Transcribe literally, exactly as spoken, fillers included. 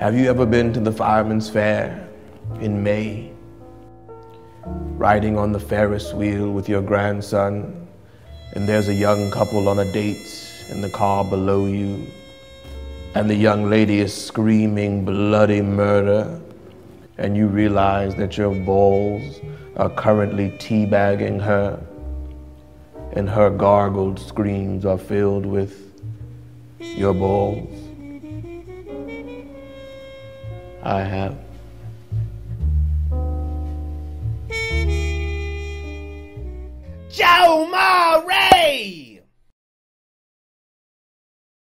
Have you ever been to the Fireman's Fair in May, riding on the Ferris wheel with your grandson, and there's a young couple on a date in the car below you, and the young lady is screaming bloody murder, and you realize that your balls are currently teabagging her, and her gargled screams are filled with your balls? I have.